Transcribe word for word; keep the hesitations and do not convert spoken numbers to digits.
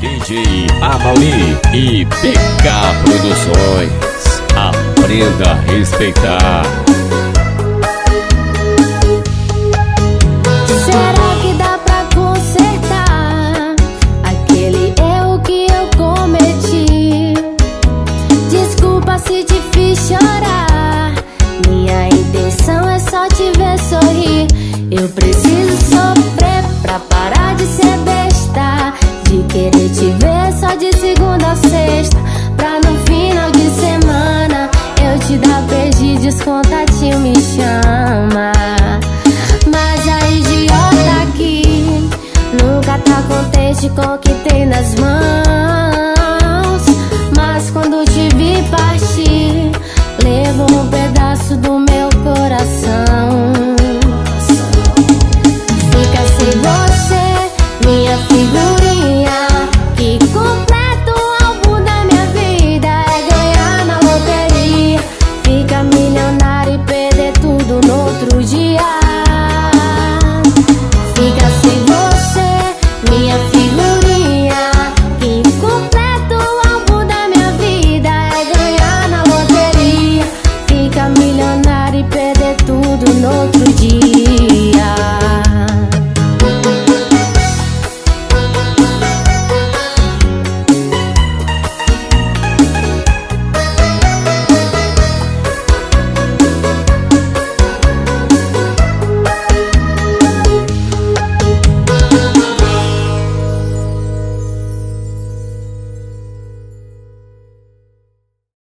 D J Amaury e B K Produções. Aprenda a respeitar. Será que dá pra consertar aquele erro que eu cometi? Desculpa se te fiz chorar, minha intenção é só te ver sorrir. Eu preciso sofrer pra parar de ser besta, de querer te ver só de segunda a sexta, pra no final de semana eu te dar beijo e descontatinho me chama. Mas a idiota que nunca tá contente com o que tem nas mãos, mas quando te vi partir, levou um pedaço do meu coração. Perder tudo no outro dia.